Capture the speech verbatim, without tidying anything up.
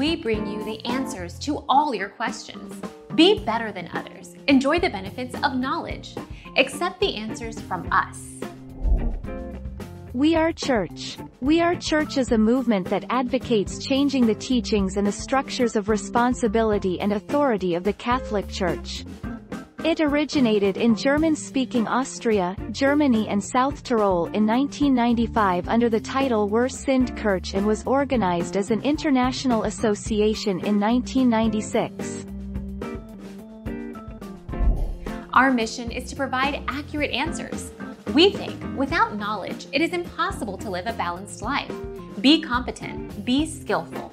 we bring you the answers to all your questions. Be better than others. Enjoy the benefits of knowledge. Accept the answers from us. We Are Church. We Are Church is a movement that advocates changing the teachings and the structures of responsibility and authority of the Catholic Church. It originated in German-speaking Austria, Germany and South Tyrol in nineteen ninety-five under the title We Are Church and was organized as an international association in nineteen ninety-six. Our mission is to provide accurate answers. We think, without knowledge, it is impossible to live a balanced life. Be competent. Be skillful.